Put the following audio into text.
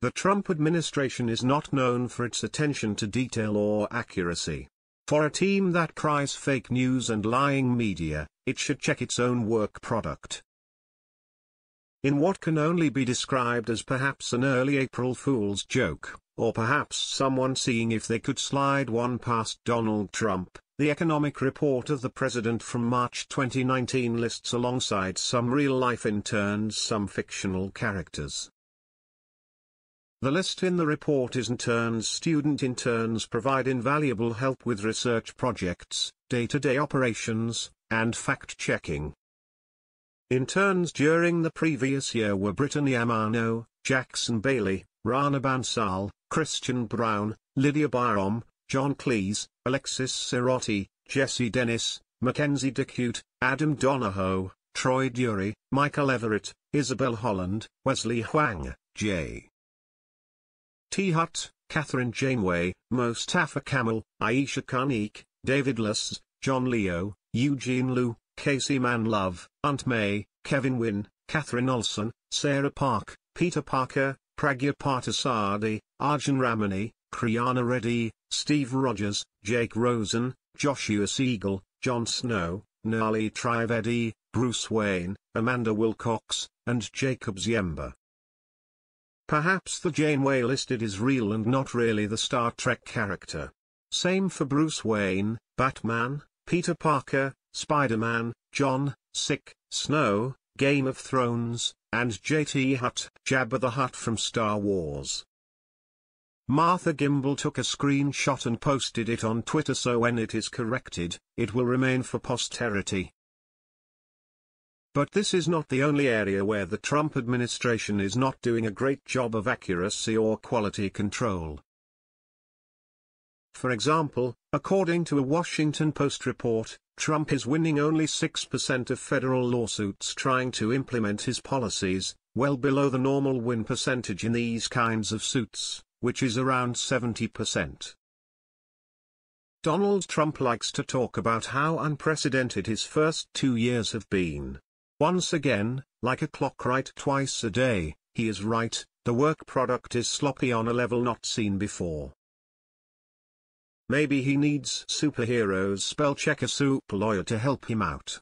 The Trump administration is not known for its attention to detail or accuracy. For a team that cries fake news and lying media, it should check its own work product. In what can only be described as perhaps an early April Fool's joke, or perhaps someone seeing if they could slide one past Donald Trump, the economic report of the president from March 2019 lists alongside some real-life interns some fictional characters. The list in the report is interns. Student interns provide invaluable help with research projects, day-to-day operations, and fact-checking. Interns during the previous year were Brittany Amano, Jackson Bailey, Rana Bansal, Christian Brown, Lydia Byrom, John Cleese, Alexis Sirotti, Jesse Dennis, Mackenzie DeCute, Adam Donahoe, Troy Dury, Michael Everett, Isabel Holland, Wesley Huang, J. T. Hutt, Catherine Janeway, Mostafa Kamal, Aisha Khanik, David Luss, John Leo, Eugene Liu, Casey Manlove, Aunt May, Kevin Wynne, Catherine Olson, Sarah Park, Peter Parker, Pragya Patasadi, Arjun Ramani, Kriana Reddy, Steve Rogers, Jake Rosen, Joshua Siegel, Jon Snow, Nali Trivedi, Bruce Wayne, Amanda Wilcox, and Jacob Ziemba. Perhaps the Janeway listed is real and not really the Star Trek character. Same for Bruce Wayne, Batman, Peter Parker, Spider-Man, John, Sick, Snow, Game of Thrones, and J.T. Hutt, Jabba the Hutt from Star Wars. Martha Gimbel took a screenshot and posted it on Twitter, so when it is corrected, it will remain for posterity. But this is not the only area where the Trump administration is not doing a great job of accuracy or quality control. For example, according to a Washington Post report, Trump is winning only 6% of federal lawsuits trying to implement his policies, well below the normal win percentage in these kinds of suits, which is around 70%. Donald Trump likes to talk about how unprecedented his first 2 years have been. Once again, like a clock right twice a day, he is right, the work product is sloppy on a level not seen before. Maybe he needs superheroes spellchecker soup lawyer to help him out.